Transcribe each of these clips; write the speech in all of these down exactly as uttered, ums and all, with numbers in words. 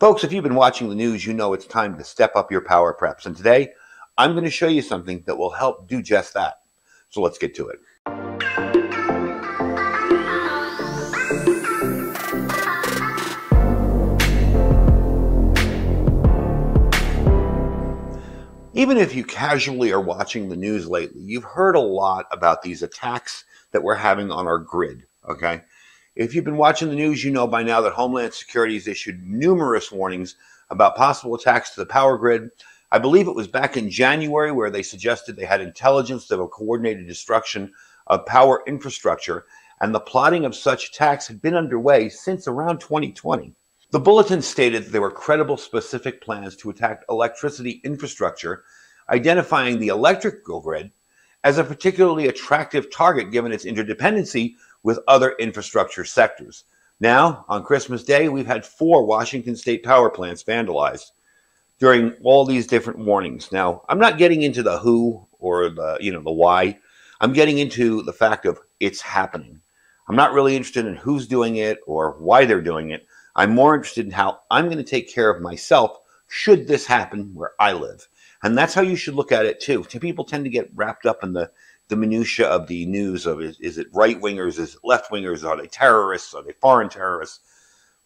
Folks, if you've been watching the news, you know it's time to step up your power preps. And today, I'm going to show you something that will help do just that. So let's get to it. Even if you casually are watching the news lately, you've heard a lot about these attacks that we're having on our grid, okay? If you've been watching the news, you know by now that Homeland Security has issued numerous warnings about possible attacks to the power grid. I believe it was back in January where they suggested they had intelligence of a coordinated destruction of power infrastructure, and the plotting of such attacks had been underway since around twenty twenty. The bulletin stated that there were credible specific plans to attack electricity infrastructure, identifying the electrical grid as a particularly attractive target given its interdependency with other infrastructure sectors. Now, on Christmas Day, we've had four Washington state power plants vandalized during all these different warnings. Now, I'm not getting into the who or the, you know, the why. I'm getting into the fact of it's happening. I'm not really interested in who's doing it or why they're doing it. I'm more interested in how I'm going to take care of myself should this happen where I live. And that's how you should look at it too. People tend to get wrapped up in the the minutia of the news of is, is it right-wingers, is it left-wingers, are they terrorists, are they foreign terrorists?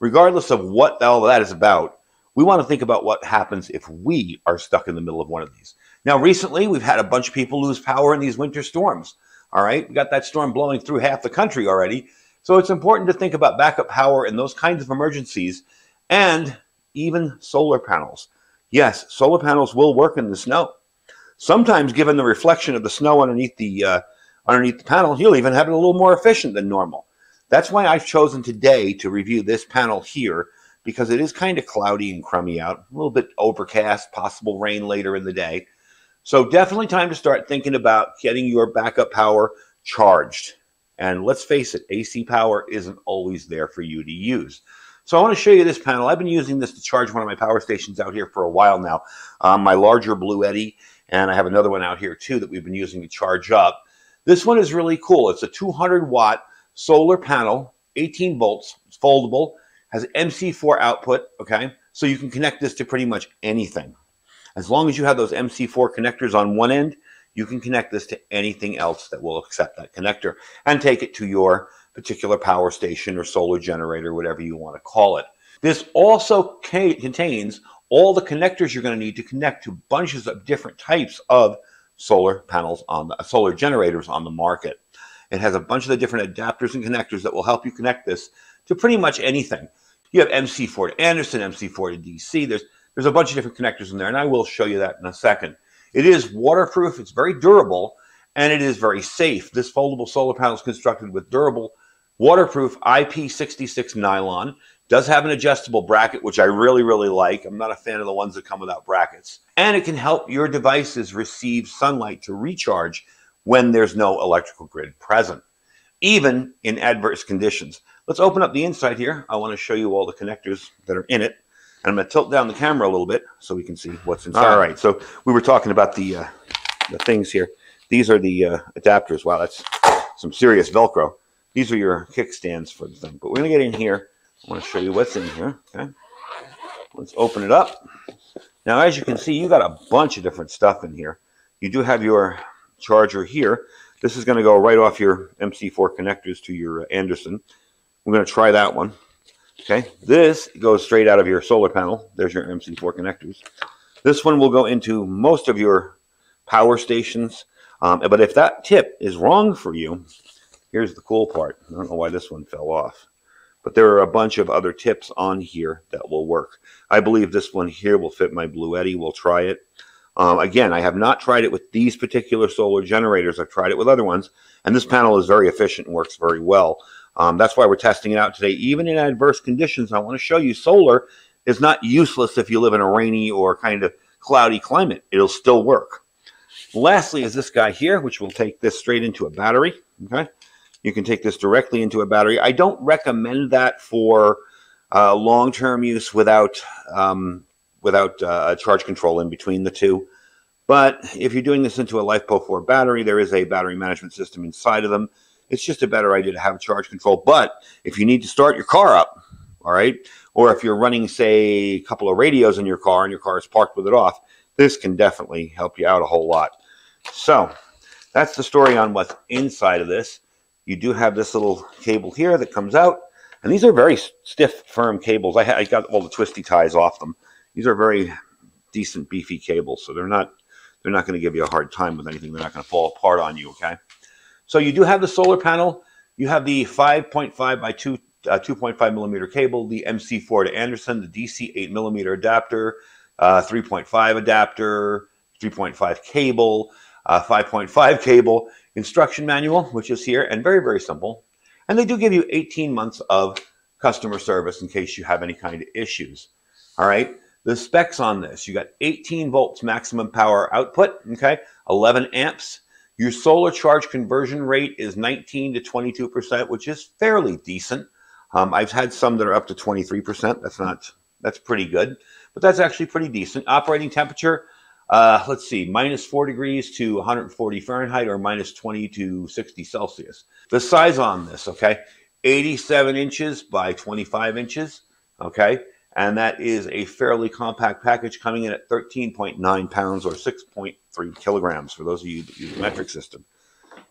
Regardless of what all that is about, we want to think about what happens if we are stuck in the middle of one of these. Now, recently, we've had a bunch of people lose power in these winter storms, all right? We've got that storm blowing through half the country already, so it's important to think about backup power in those kinds of emergencies and even solar panels. Yes, solar panels will work in the snow. Sometimes, given the reflection of the snow underneath the uh, underneath the panel, you'll even have it a little more efficient than normal. That's why I've chosen today to review this panel here, because it is kind of cloudy and crummy out, a little bit overcast, possible rain later in the day. So definitely time to start thinking about getting your backup power charged. And let's face it, A C power isn't always there for you to use. So I want to show you this panel. I've been using this to charge one of my power stations out here for a while now, um, my larger Bluetti. And I have another one out here too that we've been using to charge up. This one is really cool. It's a two hundred watt solar panel, eighteen volts, it's foldable, has M C four output, okay? So you can connect this to pretty much anything. As long as you have those M C four connectors on one end, you can connect this to anything else that will accept that connector and take it to your particular power station or solar generator, whatever you want to call it. This also contains all the connectors you're going to need to connect to bunches of different types of solar panels on the solar generators on the market. It has a bunch of the different adapters and connectors that will help you connect this to pretty much anything. You have M C four to Anderson, M C four to D C. There's there's a bunch of different connectors in there, and I will show you that in a second. It is waterproof, it's very durable, and it is very safe. This foldable solar panel is constructed with durable, waterproof I P sixty-six nylon. Does have an adjustable bracket, which I really, really like. I'm not a fan of the ones that come without brackets. And it can help your devices receive sunlight to recharge when there's no electrical grid present, even in adverse conditions. Let's open up the inside here. I want to show you all the connectors that are in it. And I'm going to tilt down the camera a little bit so we can see what's inside. All right, so we were talking about the, uh, the things here. These are the uh, adapters. Wow, that's some serious Velcro. These are your kickstands for the thing. But we're going to get in here. I want to show you what's in here. Okay, let's open it up. Now, as you can see, you got a bunch of different stuff in here. You do have your charger here. This is going to go right off your M C four connectors to your Anderson. We're going to try that one. Okay, this goes straight out of your solar panel. There's your M C four connectors. This one will go into most of your power stations. Um, but if that tip is wrong for you, here's the cool part. I don't know why this one fell off. But there are a bunch of other tips on here that will work. I believe this one here will fit my Bluetti. We'll try it. Um, again, I have not tried it with these particular solar generators. I've tried it with other ones. And this panel is very efficient and works very well. Um, that's why we're testing it out today. Even in adverse conditions, I want to show you solar is not useless if you live in a rainy or kind of cloudy climate. It'll still work. Lastly is this guy here, which will take this straight into a battery. Okay. You can take this directly into a battery. I don't recommend that for uh, long-term use without um, without uh, charge control in between the two. But if you're doing this into a LiFePO four battery, there is a battery management system inside of them. It's just a better idea to have charge control. But if you need to start your car up all right? Or if you're running, say, a couple of radios in your car and your car is parked with it off, this can definitely help you out a whole lot. So that's the story on what's inside of this. You do have this little cable here that comes out, and these are very stiff, firm cables. I, I got all the twisty ties off them. These are very decent, beefy cables, so they're not they're not going to give you a hard time with anything. They're not going to fall apart on you, okay? So you do have the solar panel. You have the five point five by two, uh, two point five millimeter cable, the M C four to Anderson, the D C eight millimeter adapter, uh, three point five adapter, three point five cable, uh, five point five cable, instruction manual, which is here, and very, very simple. And they do give you eighteen months of customer service in case you have any kind of issues. All right. The specs on this, you got eighteen volts maximum power output, okay, eleven amps. Your solar charge conversion rate is nineteen to twenty-two percent, which is fairly decent. Um, I've had some that are up to twenty-three percent. That's not, that's pretty good, but that's actually pretty decent. Operating temperature, uh, let's see, minus four degrees to one hundred forty Fahrenheit or minus twenty to sixty Celsius. The size on this, okay, eighty-seven inches by twenty-five inches, okay, and that is a fairly compact package coming in at thirteen point nine pounds or six point three kilograms for those of you that use the metric system.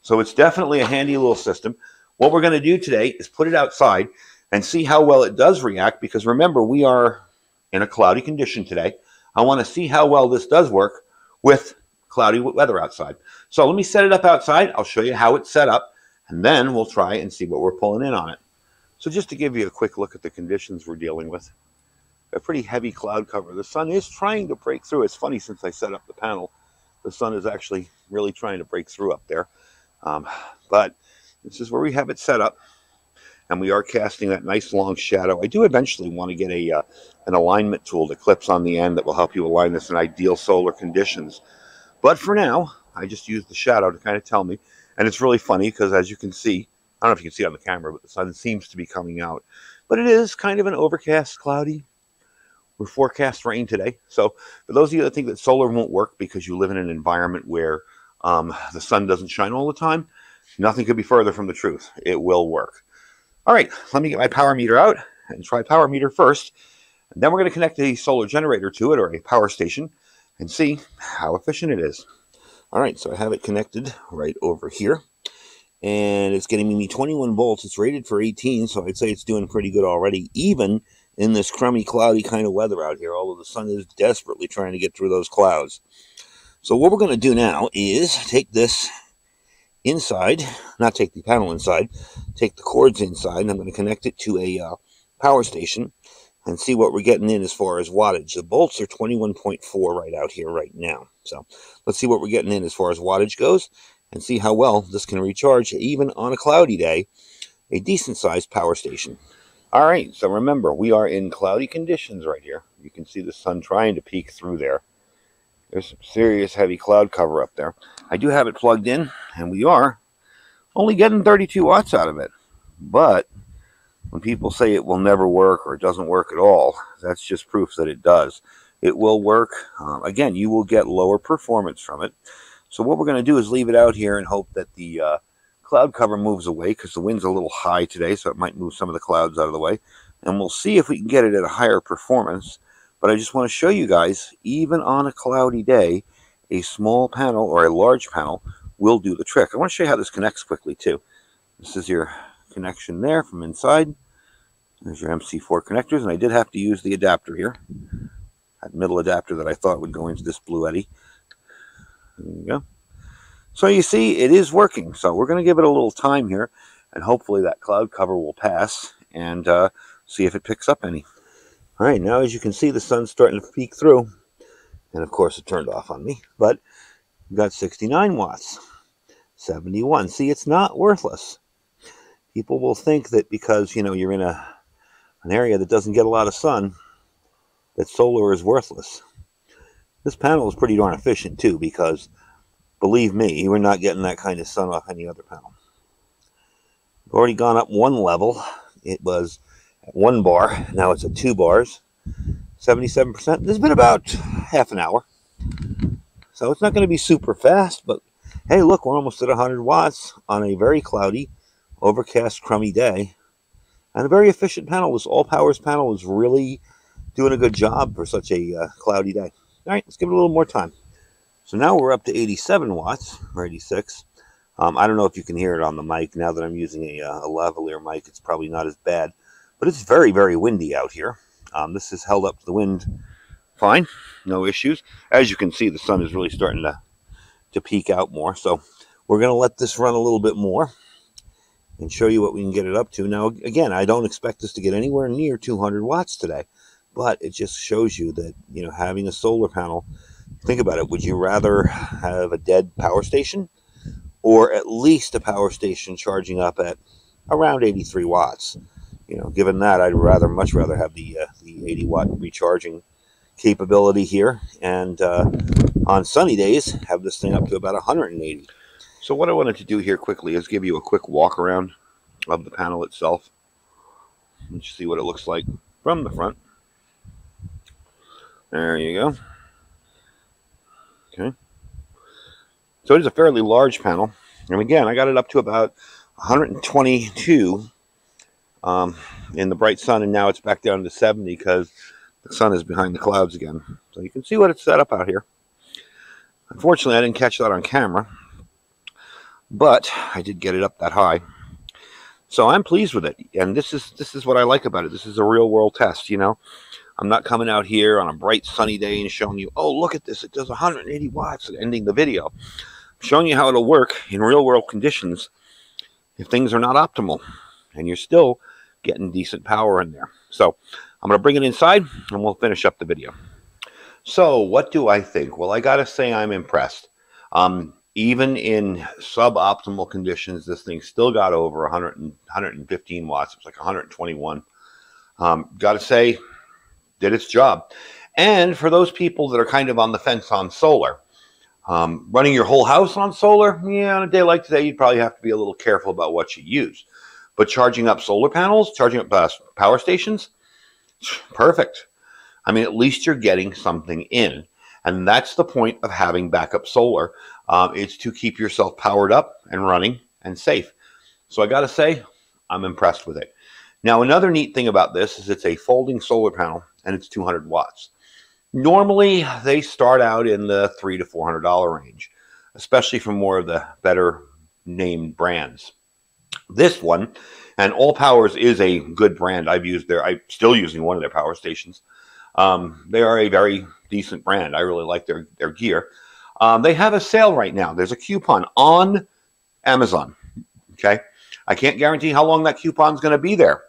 So it's definitely a handy little system. What we're going to do today is put it outside and see how well it does react, because remember, we are in a cloudy condition today. I want to see how well this does work with cloudy weather outside. So let me set it up outside. I'll show you how it's set up, and then we'll try and see what we're pulling in on it. So just to give you a quick look at the conditions we're dealing with, a pretty heavy cloud cover. The sun is trying to break through. It's funny, since I set up the panel, the sun is actually really trying to break through up there. Um, but this is where we have it set up, and we are casting that nice long shadow. I do eventually want to get a uh, an alignment tool that clips on the end that will help you align this in ideal solar conditions. But for now, I just use the shadow to kind of tell me. And it's really funny because, as you can see, I don't know if you can see it on the camera, but the sun seems to be coming out. But it is kind of an overcast, cloudy. We're forecast rain today. So for those of you that think that solar won't work because you live in an environment where um, the sun doesn't shine all the time, nothing could be further from the truth. It will work. All right, let me get my power meter out and try power meter first. And then we're going to connect a solar generator to it, or a power station, and see how efficient it is. All right, so I have it connected right over here. And it's getting me twenty-one volts. It's rated for eighteen, so I'd say it's doing pretty good already, even in this crummy, cloudy kind of weather out here, although the sun is desperately trying to get through those clouds. So what we're going to do now is take this inside, not take the panel inside, take the cords inside, and I'm going to connect it to a uh, power station and see what we're getting in as far as wattage. The volts are twenty-one point four right out here right now. So let's see what we're getting in as far as wattage goes and see how well this can recharge, even on a cloudy day, a decent-sized power station. All right, so remember, we are in cloudy conditions right here. You can see the sun trying to peek through there. There's some serious heavy cloud cover up there. I do have it plugged in, and we are only getting thirty-two watts out of it. But when people say it will never work or it doesn't work at all, that's just proof that it does. It will work. Um, again, you will get lower performance from it. So what we're going to do is leave it out here and hope that the Uh, cloud cover moves away, because the wind's a little high today, so it might move some of the clouds out of the way, and we'll see if we can get it at a higher performance. But I just want to show you guys, even on a cloudy day, a small panel or a large panel will do the trick. I want to show you how this connects quickly too. This is your connection there from inside. There's your M C four connectors, and I did have to use the adapter here, that middle adapter that I thought would go into this Bluetti. There you go. So you see, it is working. So we're going to give it a little time here, and hopefully that cloud cover will pass, and uh, see if it picks up any. All right, now as you can see, the sun's starting to peek through. And of course, it turned off on me, but we've got sixty-nine watts, seventy-one. See, it's not worthless. People will think that because, you know, you're in a an area that doesn't get a lot of sun, that solar is worthless. This panel is pretty darn efficient too, because believe me, we're not getting that kind of sun off any other panel. We've already gone up one level. It was at one bar. Now it's at two bars. seventy-seven percent. This has been about half an hour. So it's not going to be super fast, but hey, look, we're almost at one hundred watts on a very cloudy, overcast, crummy day. and a very efficient panel. This AllPowers panel is really doing a good job for such a uh, cloudy day. All right, let's give it a little more time. So now we're up to eighty-seven watts, or eighty-six. Um, I don't know if you can hear it on the mic. Now that I'm using a, uh, a lavalier mic, it's probably not as bad. But it's very, very windy out here. Um, this is held up to the wind fine, no issues. As you can see, the sun is really starting to, to peek out more. So we're going to let this run a little bit more and show you what we can get it up to. Now, again, I don't expect this to get anywhere near two hundred watts today. But it just shows you that, you know, having a solar panel, think about it. Would you rather have a dead power station, or at least a power station charging up at around eighty-three watts? You know, given that, I'd rather, much rather have the, uh, the eighty watt recharging capability here, and uh, on sunny days, have this thing up to about one hundred eighty. So what I wanted to do here quickly is give you a quick walk around of the panel itself. Let's see what it looks like from the front. There you go. Okay. So it is a fairly large panel, and again, I got it up to about one hundred twenty-two um, in the bright sun, and now it's back down to seventy because the sun is behind the clouds again. So you can see what it's set up out here. Unfortunately, I didn't catch that on camera, but I did get it up that high. So I'm pleased with it, and this is this is what I like about it. This is a real-world test, you know. I'm not coming out here on a bright sunny day and showing you, oh, look at this, it does one hundred eighty watts, and ending the video. I'm showing you how it'll work in real world conditions if things are not optimal, and you're still getting decent power in there. So I'm going to bring it inside and we'll finish up the video. So what do I think? Well, I got to say I'm impressed. Um, even in suboptimal conditions, this thing still got over one hundred, one hundred fifteen watts. It was like one hundred twenty-one. Um, got to say, did its job. And for those people that are kind of on the fence on solar, um, running your whole house on solar, yeah, on a day like today, you'd probably have to be a little careful about what you use. But charging up solar panels, charging up uh, power stations, perfect. I mean, at least you're getting something in. And that's the point of having backup solar. Um, it's to keep yourself powered up and running and safe. So I got to say, I'm impressed with it. Now, another neat thing about this is it's a folding solar panel, and it's two hundred watts. Normally, they start out in the three hundred to four hundred dollar range, especially for more of the better named brands. This one, and AllPowers is a good brand. I've used their, I'm still using one of their power stations. Um, they are a very decent brand. I really like their, their gear. Um, they have a sale right now. There's a coupon on Amazon, okay? I can't guarantee how long that coupon's going to be there.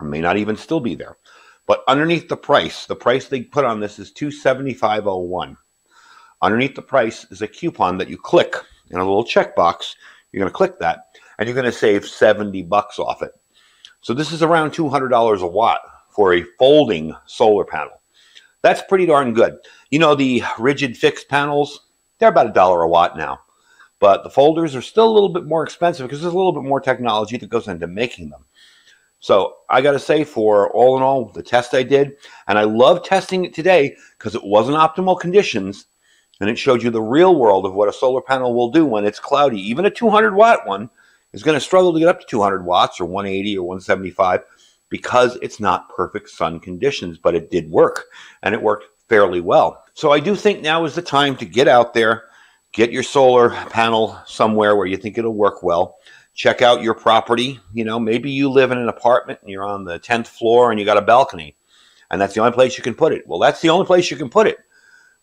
It may not even still be there. But underneath the price, the price they put on this is two hundred seventy-five dollars and one cent. Underneath the price is a coupon that you click in a little checkbox. You're going to click that, and you're going to save seventy bucks off it. So this is around two hundred dollars a watt for a folding solar panel. That's pretty darn good. You know, the rigid fixed panels, they're about a dollar a watt now. But the folders are still a little bit more expensive because there's a little bit more technology that goes into making them. So I got to say, for all in all, the test I did, and I love testing it today because it wasn't optimal conditions, and it showed you the real world of what a solar panel will do when it's cloudy. Even a two hundred watt one is going to struggle to get up to two hundred watts or one eighty or one seventy-five because it's not perfect sun conditions, but it did work, and it worked fairly well. So I do think now is the time to get out there, get your solar panel somewhere where you think it'll work well. Check out your property. You know, maybe you live in an apartment and you're on the tenth floor and you got a balcony, and that's the only place you can put it. Well, that's the only place you can put it.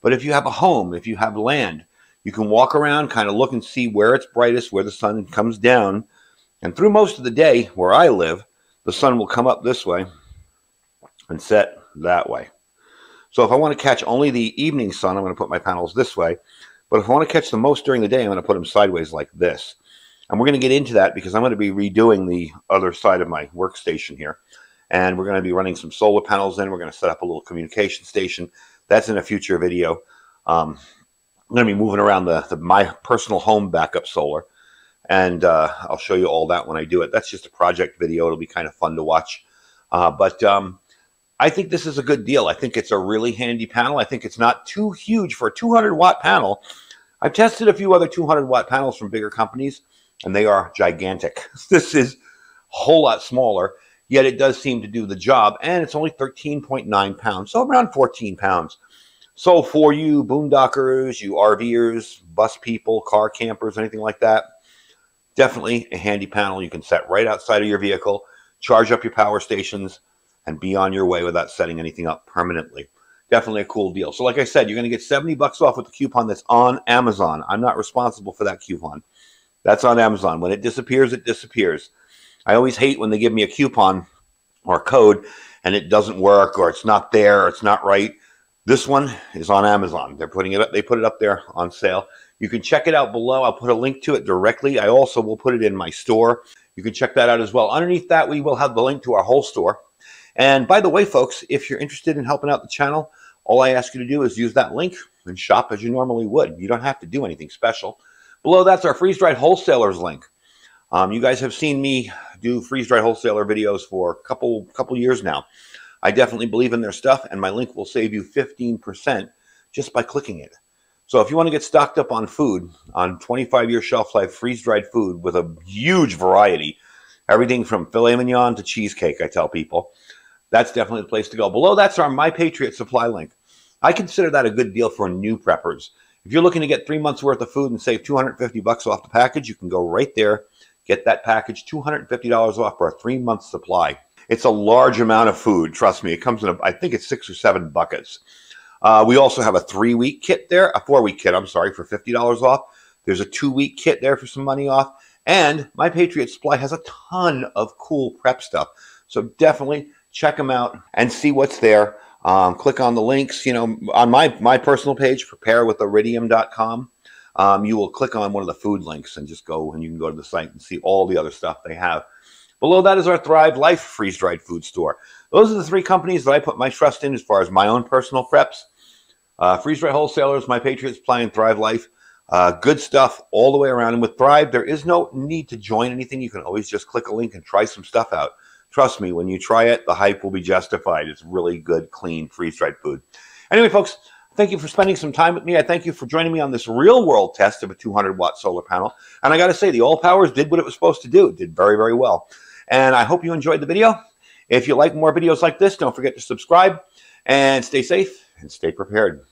But if you have a home, if you have land, you can walk around, kind of look and see where it's brightest, where the sun comes down. And through most of the day where I live, the sun will come up this way and set that way. So if I want to catch only the evening sun, I'm going to put my panels this way. But if I want to catch the most during the day, I'm going to put them sideways like this. And we're going to get into that because I'm going to be redoing the other side of my workstation here. And we're going to be running some solar panels in. We're going to set up a little communication station. That's in a future video. Um, I'm going to be moving around the, the my personal home backup solar. And uh, I'll show you all that when I do it. That's just a project video. It'll be kind of fun to watch. Uh, but um, I think this is a good deal. I think it's a really handy panel. I think it's not too huge for a two hundred watt panel. I've tested a few other two hundred watt panels from bigger companies, and they are gigantic. This is a whole lot smaller, yet it does seem to do the job, and it's only thirteen point nine pounds, so around fourteen pounds. So for you boondockers, you RVers, bus people, car campers, anything like that, definitely a handy panel you can set right outside of your vehicle, charge up your power stations, and be on your way without setting anything up permanently. Definitely a cool deal. So like I said, you're going to get seventy bucks off with the coupon that's on Amazon. I'm not responsible for that coupon. That's on Amazon. When it disappears, it disappears. I always hate when they give me a coupon or a code and it doesn't work, or it's not there, or it's not right. This one is on Amazon. They're putting it up. They put it up there on sale. You can check it out below. I'll put a link to it directly. I also will put it in my store. You can check that out as well. Underneath that, we will have the link to our whole store. And by the way, folks, if you're interested in helping out the channel, all I ask you to do is use that link and shop as you normally would. You don't have to do anything special. Below that's our freeze-dried wholesalers link. Um, you guys have seen me do freeze-dried wholesaler videos for a couple, couple years now. I definitely believe in their stuff, and my link will save you fifteen percent just by clicking it. So if you want to get stocked up on food, on twenty-five year shelf life freeze-dried food with a huge variety, everything from filet mignon to cheesecake, I tell people, that's definitely the place to go. Below that's our My Patriot Supply link. I consider that a good deal for new preppers. If you're looking to get three months worth of food and save two hundred fifty bucks off the package, you can go right there, get that package, two hundred fifty dollars off for a three month supply. It's a large amount of food, trust me. It comes in, a, I think it's six or seven buckets. Uh, we also have a three week kit there, a four week kit, I'm sorry, for fifty dollars off. There's a two week kit there for some money off. And My Patriot Supply has a ton of cool prep stuff, so definitely check them out and see what's there. Um, click on the links, you know, on my, my personal page, prepare with iridium dot com. Um, you will click on one of the food links and just go, and you can go to the site and see all the other stuff they have. Below that is our Thrive Life freeze-dried food store. Those are the three companies that I put my trust in as far as my own personal preps. Uh, Freeze-dried wholesalers, My Patriot Supply, and Thrive Life. Uh, good stuff all the way around. And with Thrive, there is no need to join anything. You can always just click a link and try some stuff out. Trust me, when you try it, the hype will be justified. It's really good, clean, freeze-dried food. Anyway, folks, thank you for spending some time with me. I thank you for joining me on this real-world test of a two hundred watt solar panel. And I got to say, the AllPowers did what it was supposed to do. It did very, very well. And I hope you enjoyed the video. If you like more videos like this, don't forget to subscribe. And stay safe and stay prepared.